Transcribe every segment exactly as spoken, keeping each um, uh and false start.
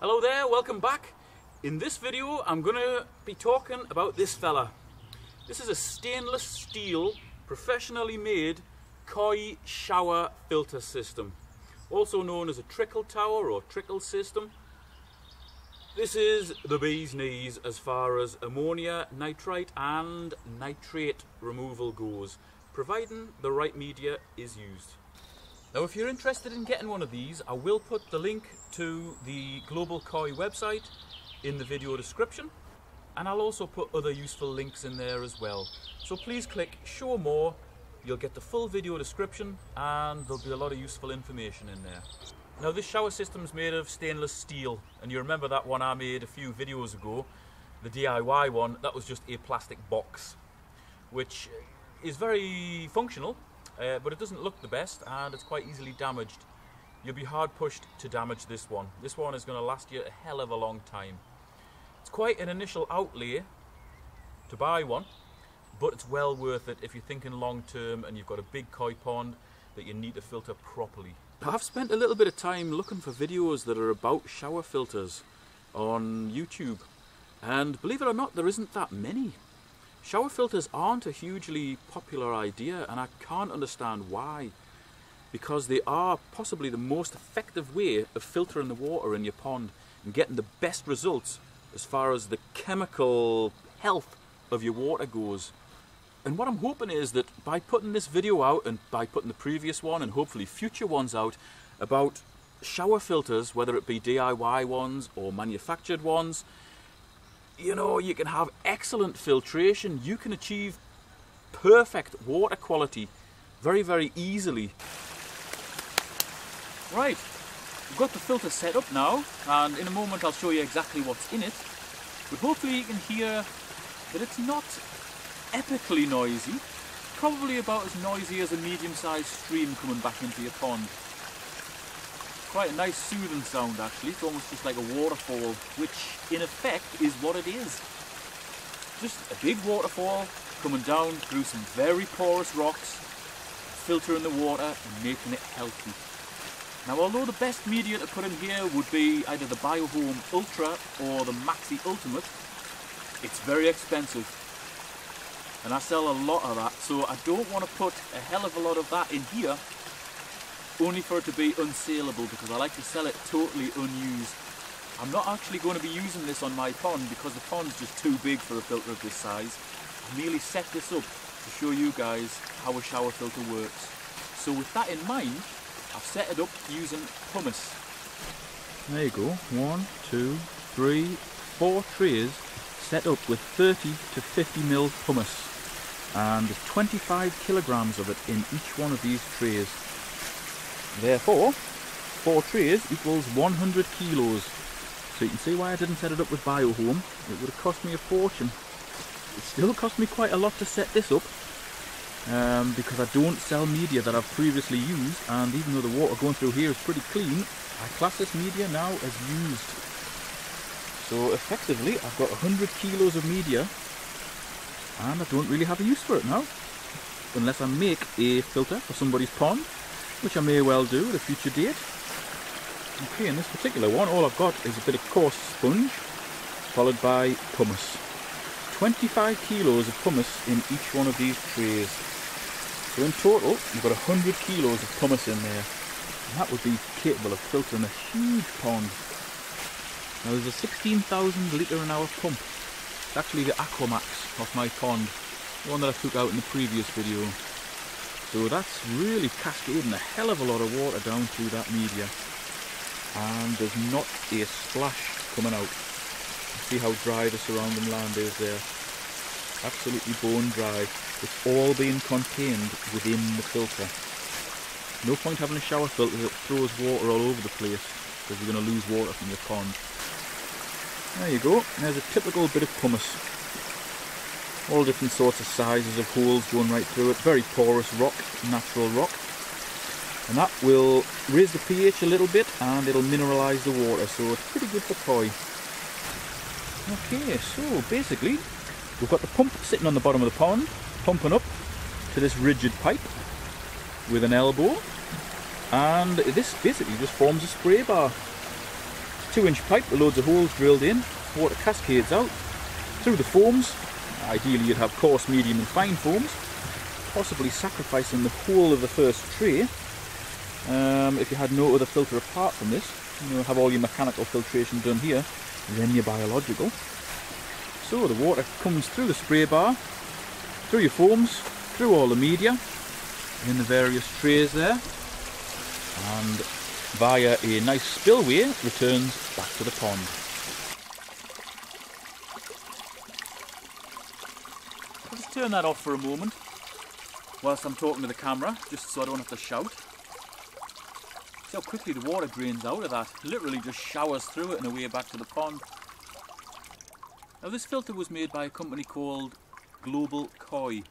Hello there, welcome back. In this video I'm gonna be talking about this fella. This is a stainless steel, professionally made Koi shower filter system, also known as a trickle tower or trickle system. This is the bee's knees as far as ammonia, nitrite and nitrate removal goes, providing the right media is used. Now if you're interested in getting one of these, I will put the link to the Global Koi website in the video description, and I'll also put other useful links in there as well. So please click show more, you'll get the full video description and there'll be a lot of useful information in there. Now this shower system is made of stainless steel, and you remember that one I made a few videos ago, the D I Y one, that was just a plastic box, which is very functional. Uh, but it doesn't look the best and it's quite easily damaged. You'll be hard pushed to damage this one. This one is going to last you a hell of a long time. It's quite an initial outlay to buy one, but it's well worth it if you're thinking long term and you've got a big koi pond that you need to filter properly. I've spent a little bit of time looking for videos that are about shower filters on YouTube, and believe it or not, there isn't that many. Shower filters aren't a hugely popular idea, and I can't understand why, because they are possibly the most effective way of filtering the water in your pond and getting the best results as far as the chemical health of your water goes. And what I'm hoping is that by putting this video out and by putting the previous one and hopefully future ones out about shower filters, whether it be D I Y ones or manufactured ones, you know, you can have excellent filtration, you can achieve perfect water quality very, very easily. Right, we've got the filter set up now, and in a moment I'll show you exactly what's in it. But hopefully you can hear that it's not epically noisy, probably about as noisy as a medium-sized stream coming back into your pond. Quite a nice soothing sound actually, it's almost just like a waterfall, which in effect is what it is. Just a big waterfall coming down through some very porous rocks, filtering the water and making it healthy. Now although the best media to put in here would be either the BioHome Ultra or the Maxi Ultimate, it's very expensive. And I sell a lot of that, so I don't want to put a hell of a lot of that in here, only for it to be unsaleable, because I like to sell it totally unused. I'm not actually going to be using this on my pond because the pond's just too big for a filter of this size. I merely set this up to show you guys how a shower filter works. So with that in mind, I've set it up using pumice. There you go, one, two, three, four trays set up with thirty to fifty mil pumice, and there's twenty-five kilograms of it in each one of these trays. Therefore, four trays equals one hundred kilos. So you can see why I didn't set it up with BioHome. It would have cost me a fortune. It still cost me quite a lot to set this up, um, because I don't sell media that I've previously used, and even though the water going through here is pretty clean, I class this media now as used. So effectively, I've got one hundred kilos of media, and I don't really have a use for it now, unless I make a filter for somebody's pond, which I may well do at a future date. Okay, in this particular one, all I've got is a bit of coarse sponge, followed by pumice. twenty-five kilos of pumice in each one of these trays. So in total, you've got one hundred kilos of pumice in there. And that would be capable of filtering a huge pond. Now there's a sixteen thousand litre an hour pump. It's actually the Aquamax off my pond, the one that I took out in the previous video. So that's really cascading a hell of a lot of water down through that media, and there's not a splash coming out. See how dry the surrounding land is there, absolutely bone dry. It's all being contained within the filter. No point having a shower filter that throws water all over the place, because you're going to lose water from your pond. There you go, there's a typical bit of pumice. All different sorts of sizes of holes going right through it, very porous rock, natural rock. And that will raise the pH a little bit and it'll mineralise the water, so it's pretty good for koi. Okay, so basically we've got the pump sitting on the bottom of the pond, pumping up to this rigid pipe with an elbow, and this basically just forms a spray bar. two inch pipe with loads of holes drilled in, water cascades out through the forms. Ideally you'd have coarse, medium and fine forms, possibly sacrificing the whole of the first tray um, if you had no other filter apart from this. You know, have all your mechanical filtration done here, then your biological. So the water comes through the spray bar, through your forms, through all the media, in the various trays there, and via a nice spillway returns back to the pond. I'll just turn that off for a moment whilst I'm talking to the camera, just so I don't have to shout. See how quickly the water drains out of that, literally just showers through it and away back to the pond. Now this filter was made by a company called Global Koi.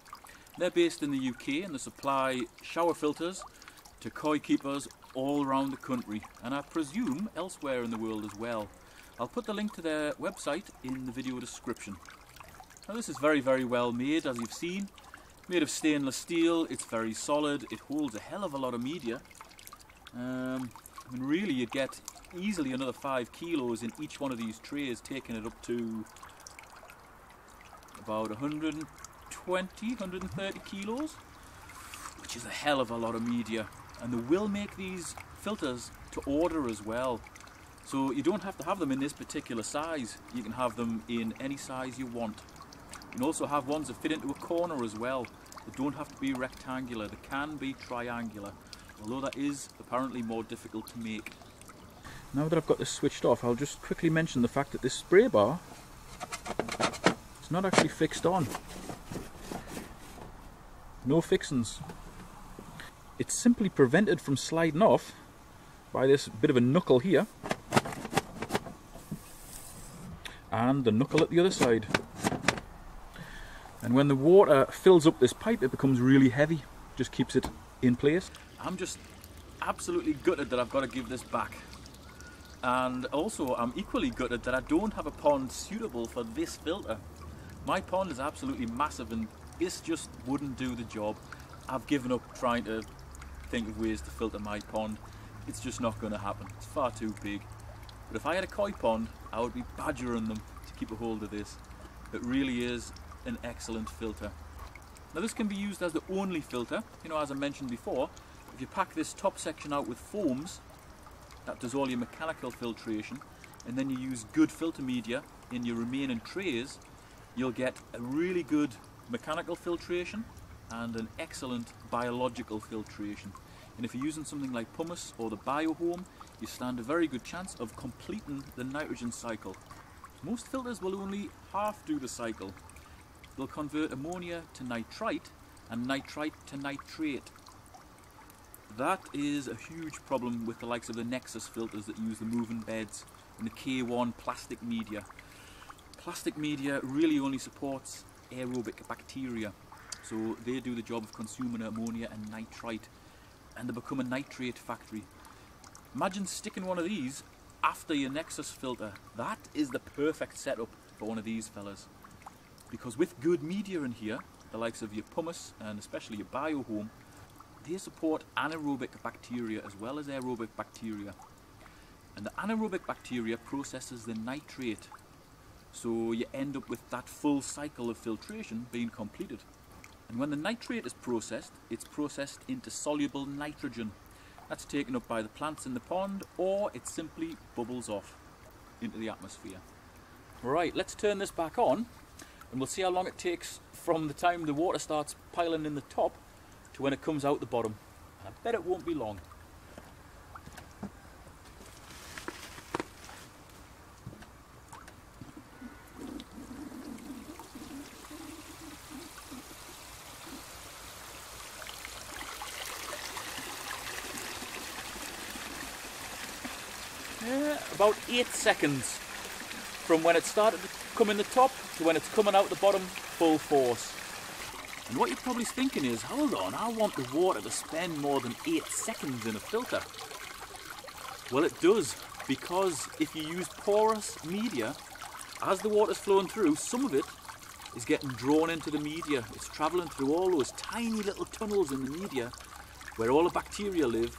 They're based in the U K and they supply shower filters to koi keepers all around the country, and I presume elsewhere in the world as well. I'll put the link to their website in the video description. Now this is very very well made, as you've seen. Made of stainless steel, it's very solid, it holds a hell of a lot of media. Um, I mean, really you'd get easily another five kilos in each one of these trays, taking it up to about one hundred twenty, one hundred thirty kilos, which is a hell of a lot of media. And they will make these filters to order as well, so you don't have to have them in this particular size, you can have them in any size you want. You can also have ones that fit into a corner as well. They don't have to be rectangular, they can be triangular, although that is apparently more difficult to make. Now that I've got this switched off, I'll just quickly mention the fact that this spray bar, it's not actually fixed on. No fixings. It's simply prevented from sliding off by this bit of a knuckle here and the knuckle at the other side. And when the water fills up this pipe, it becomes really heavy, just keeps it in place. I'm just absolutely gutted that I've got to give this back, and also I'm equally gutted that I don't have a pond suitable for this filter. My pond is absolutely massive and this just wouldn't do the job. I've given up trying to think of ways to filter my pond. It's just not going to happen. It's far too big. But if I had a koi pond, I would be badgering them to keep a hold of this. It really is an excellent filter. Now this can be used as the only filter. You know, as I mentioned before, if you pack this top section out with foams, that does all your mechanical filtration, and then you use good filter media in your remaining trays, you'll get a really good mechanical filtration and an excellent biological filtration. And if you're using something like Pumice or the BioHome, you stand a very good chance of completing the nitrogen cycle. Most filters will only half do the cycle. They'll convert ammonia to nitrite and nitrite to nitrate. That is a huge problem with the likes of the Nexus filters that use the moving beds and the K one plastic media. Plastic media really only supports aerobic bacteria, so they do the job of consuming ammonia and nitrite, and they become a nitrate factory. Imagine sticking one of these after your Nexus filter. That is the perfect setup for one of these fellas, because with good media in here, the likes of your Pumice and especially your BioHome, they support anaerobic bacteria as well as aerobic bacteria, and the anaerobic bacteria processes the nitrate, so you end up with that full cycle of filtration being completed. And when the nitrate is processed, it's processed into soluble nitrogen. That's taken up by the plants in the pond, or it simply bubbles off into the atmosphere. Right, let's turn this back on and we'll see how long it takes from the time the water starts piling in the top to when it comes out the bottom. I bet it won't be long. Uh, about eight seconds from when it started to come in the top to when it's coming out the bottom full force. And what you're probably thinking is, hold on, I want the water to spend more than eight seconds in a filter. Well, it does, because if you use porous media, as the water's flowing through, some of it is getting drawn into the media. It's travelling through all those tiny little tunnels in the media where all the bacteria live.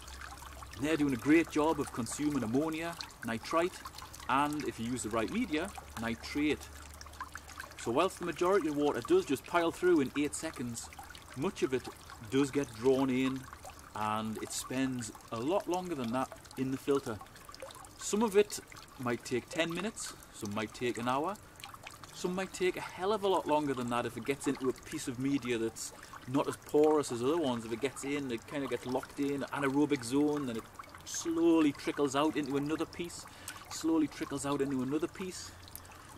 They're doing a great job of consuming ammonia, nitrite and if you use the right media, nitrate. So whilst the majority of water does just pile through in eight seconds, much of it does get drawn in and it spends a lot longer than that in the filter. Some of it might take ten minutes, some might take an hour, some might take a hell of a lot longer than that if it gets into a piece of media that's not as porous as other ones. If it gets in, it kind of gets locked in an anaerobic zone, then it slowly trickles out into another piece, slowly trickles out into another piece.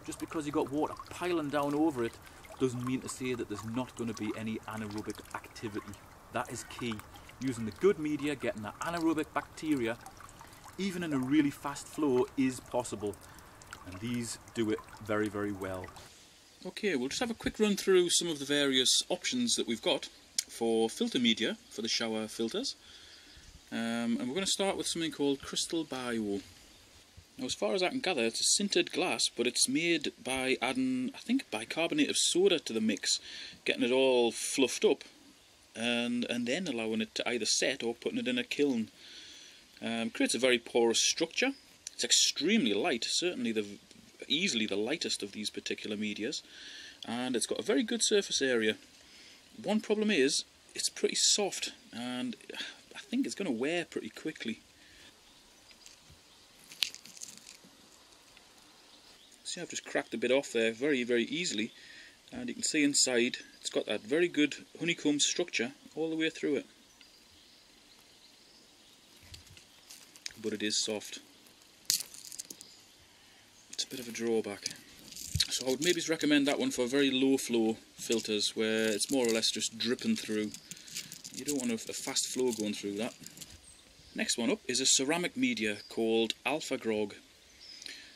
Just because you've got water piling down over it doesn't mean to say that there's not going to be any anaerobic activity. That is key. Using the good media, getting the anaerobic bacteria, even in a really fast flow, is possible. And these do it very, very well. Okay, we'll just have a quick run through some of the various options that we've got for filter media for the shower filters. Um, and we're going to start with something called Crystal Bio. Now, as far as I can gather, it's a sintered glass, but it's made by adding, I think, bicarbonate of soda to the mix, getting it all fluffed up, and, and then allowing it to either set or putting it in a kiln. Um, creates a very porous structure. It's extremely light, certainly the easily the lightest of these particular medias, and it's got a very good surface area. One problem is it's pretty soft, and I think it's going to wear pretty quickly. See, I've just cracked a bit off there very, very easily, and you can see inside it's got that very good honeycomb structure all the way through it. But it is soft. It's a bit of a drawback. So I would maybe recommend that one for very low flow filters where it's more or less just dripping through. You don't want a fast flow going through that. Next one up is a ceramic media called Alfagrog.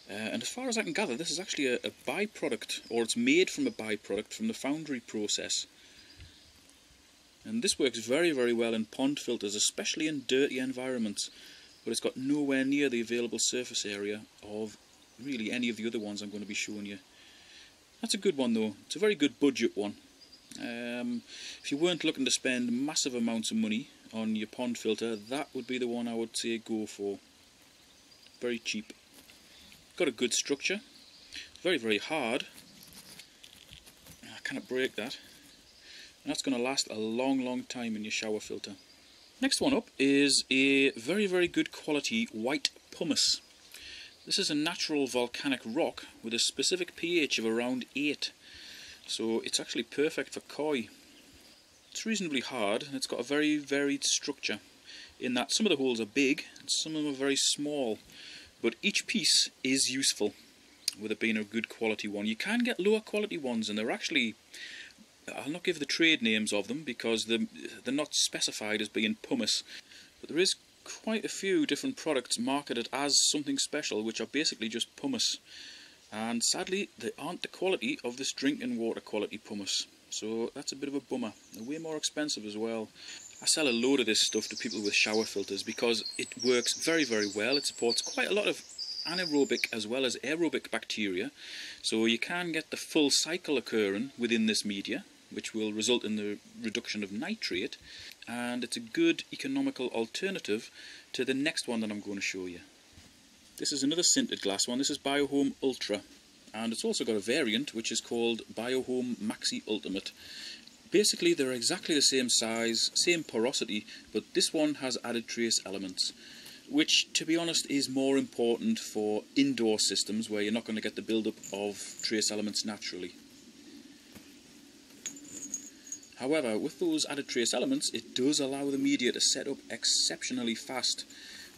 Uh, and as far as I can gather, this is actually a, a byproduct, or it's made from a byproduct from the foundry process. And this works very, very well in pond filters, especially in dirty environments. But it's got nowhere near the available surface area of really any of the other ones I'm going to be showing you. That's a good one though. It's a very good budget one. Um, if you weren't looking to spend massive amounts of money on your pond filter, that would be the one I would say go for. Very cheap. Got a good structure. It's very, very hard. I cannot break that. And that's going to last a long, long time in your shower filter. Next one up is a very, very good quality white pumice. This is a natural volcanic rock with a specific pH of around eight. So it's actually perfect for koi. It's reasonably hard and it's got a very varied structure in that some of the holes are big and some of them are very small. But each piece is useful with it being a good quality one. You can get lower quality ones and they're actually... I'll not give the trade names of them because they're, they're not specified as being pumice, but there is quite a few different products marketed as something special which are basically just pumice, and sadly they aren't the quality of this drinking water quality pumice, so that's a bit of a bummer. They're way more expensive as well. I sell a load of this stuff to people with shower filters because it works very, very well. It supports quite a lot of anaerobic as well as aerobic bacteria, so you can get the full cycle occurring within this media, which will result in the reduction of nitrate, and it's a good economical alternative to the next one that I'm going to show you. This is another sintered glass one. This is BioHome Ultra, and it's also got a variant which is called BioHome Maxi Ultimate. Basically they're exactly the same size, same porosity, but this one has added trace elements, which to be honest is more important for indoor systems where you're not going to get the build-up of trace elements naturally. However, with those added trace elements, it does allow the media to set up exceptionally fast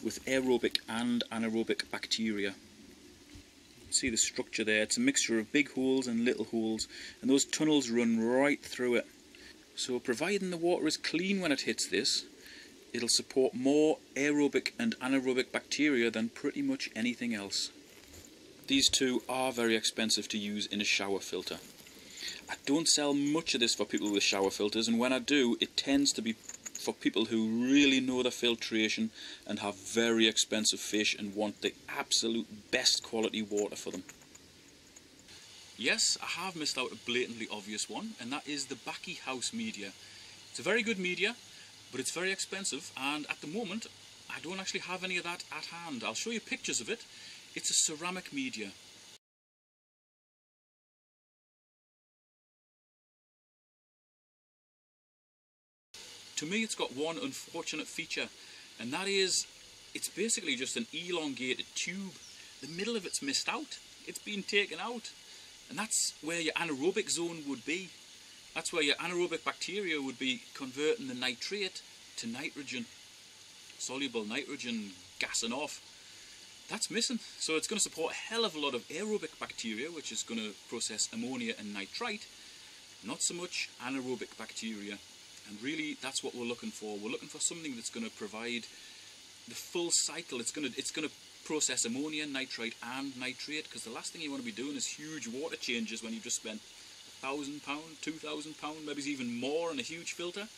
with aerobic and anaerobic bacteria. See the structure there, it's a mixture of big holes and little holes, and those tunnels run right through it. So providing the water is clean when it hits this, it'll support more aerobic and anaerobic bacteria than pretty much anything else. These two are very expensive to use in a shower filter. I don't sell much of this for people with shower filters, and when I do, it tends to be for people who really know their filtration and have very expensive fish and want the absolute best quality water for them. Yes, I have missed out a blatantly obvious one, and that is the Bakki House media. It's a very good media, but it's very expensive, and at the moment I don't actually have any of that at hand. I'll show you pictures of it. It's a ceramic media. To me, it's got one unfortunate feature, and that is it's basically just an elongated tube. The middle of it's missed out. It's been taken out. And that's where your anaerobic zone would be. That's where your anaerobic bacteria would be converting the nitrate to nitrogen. Soluble nitrogen gassing off. That's missing. So it's going to support a hell of a lot of aerobic bacteria, which is going to process ammonia and nitrite. Not so much anaerobic bacteria. And really, that's what we're looking for. We're looking for something that's going to provide the full cycle. It's going to, it's going to process ammonia, nitrite and nitrate, because the last thing you want to be doing is huge water changes when you've just spent a thousand pounds, two thousand pounds, maybe even more on a huge filter.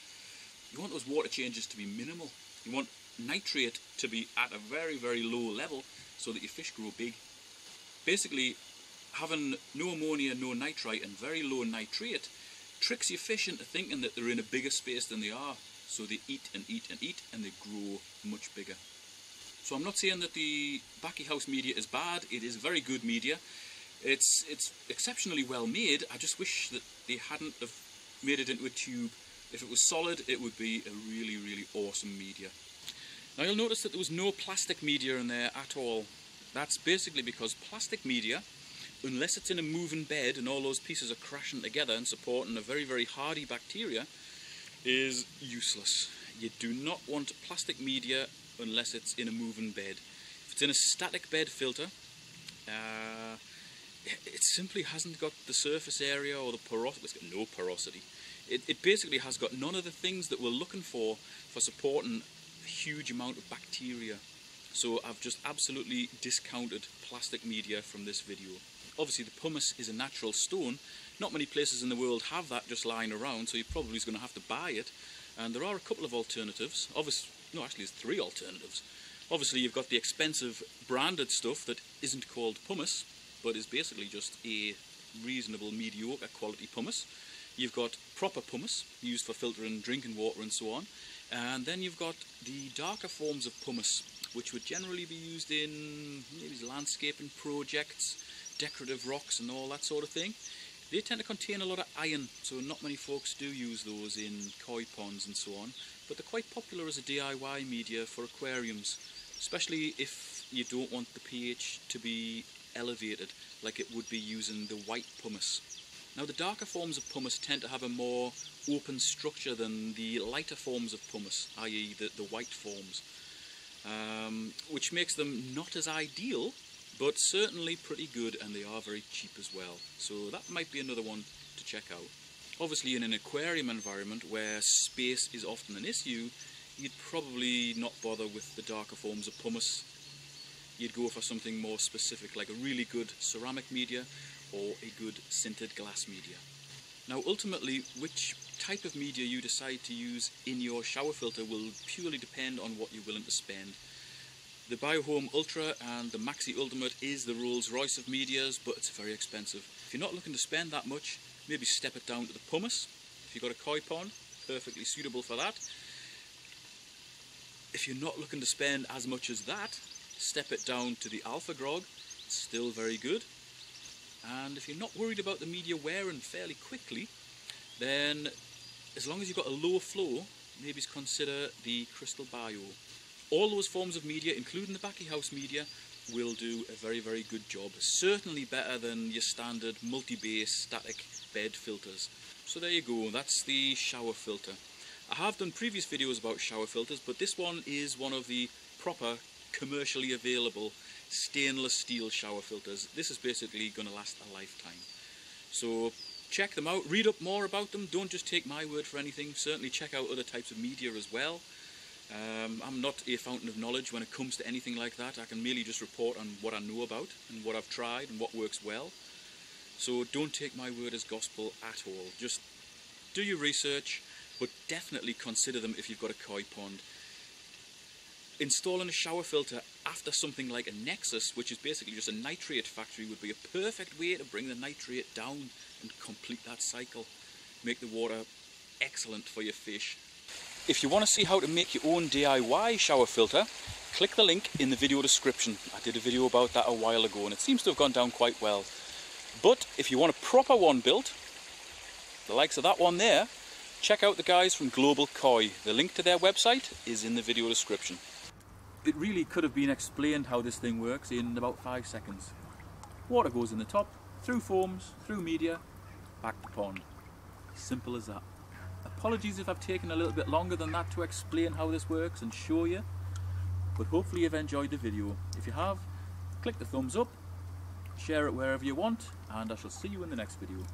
You want those water changes to be minimal. You want nitrate to be at a very, very low level so that your fish grow big. Basically, having no ammonia, no nitrite and very low nitrate tricks your fish into thinking that they're in a bigger space than they are, so they eat and eat and eat and they grow much bigger. So I'm not saying that the Bakki House media is bad. It is very good media. It's it's exceptionally well made. I just wish that they hadn't have made it into a tube. If it was solid, it would be a really, really awesome media. Now you'll notice that there was no plastic media in there at all. That's basically because plastic media, unless it's in a moving bed and all those pieces are crashing together and supporting a very, very hardy bacteria, is useless. You do not want plastic media unless it's in a moving bed. If it's in a static bed filter, uh, it simply hasn't got the surface area or the porosity. It's got no porosity. It, it basically has got none of the things that we're looking for for supporting a huge amount of bacteria. So I've just absolutely discounted plastic media from this video. Obviously the pumice is a natural stone. Not many places in the world have that just lying around, so you're probably going to have to buy it. And there are a couple of alternatives. Obviously, no, actually there's three alternatives. Obviously you've got the expensive branded stuff that isn't called pumice, but is basically just a reasonable, mediocre quality pumice. You've got proper pumice, used for filtering drinking water and so on. And then you've got the darker forms of pumice, which would generally be used in maybe landscaping projects, decorative rocks and all that sort of thing. They tend to contain a lot of iron, so not many folks do use those in koi ponds and so on, but they're quite popular as a D I Y media for aquariums, especially if you don't want the pH to be elevated like it would be using the white pumice. Now the darker forms of pumice tend to have a more open structure than the lighter forms of pumice, that is the, the white forms, um, which makes them not as ideal, but certainly pretty good, and they are very cheap as well. So that might be another one to check out. Obviously in an aquarium environment where space is often an issue, you'd probably not bother with the darker forms of pumice. You'd go for something more specific, like a really good ceramic media or a good sintered glass media. Now ultimately, which type of media you decide to use in your shower filter will purely depend on what you're willing to spend. The BioHome Ultra and the Maxi Ultimate is the Rolls-Royce of medias, but it's very expensive. If you're not looking to spend that much, maybe step it down to the pumice. If you've got a koi pond, perfectly suitable for that. If you're not looking to spend as much as that, step it down to the Alfagrog. It's still very good. And if you're not worried about the media wearing fairly quickly, then as long as you've got a low flow, maybe consider the Crystal Bio. All those forms of media, including the Bakki House media, will do a very, very good job. Certainly better than your standard multi-base static bed filters. So there you go, that's the shower filter. I have done previous videos about shower filters, but this one is one of the proper, commercially available stainless steel shower filters. This is basically going to last a lifetime. So check them out, read up more about them. Don't just take my word for anything. Certainly check out other types of media as well. Um, I'm not a fountain of knowledge when it comes to anything like that. I can merely just report on what I know about and what I've tried and what works well. So don't take my word as gospel at all. Just do your research, but definitely consider them if you've got a koi pond. Installing a shower filter after something like a Nexus, which is basically just a nitrate factory, would be a perfect way to bring the nitrate down and complete that cycle. Make the water excellent for your fish. If you want to see how to make your own D I Y shower filter, click the link in the video description. I did a video about that a while ago and it seems to have gone down quite well. But if you want a proper one built, the likes of that one there, check out the guys from Global Koi. The link to their website is in the video description. It really could have been explained how this thing works in about five seconds. Water goes in the top, through forms, through media, back to pond. Simple as that. Apologies if I've taken a little bit longer than that to explain how this works and show you, but hopefully you've enjoyed the video. If you have, click the thumbs up, share it wherever you want, and I shall see you in the next video.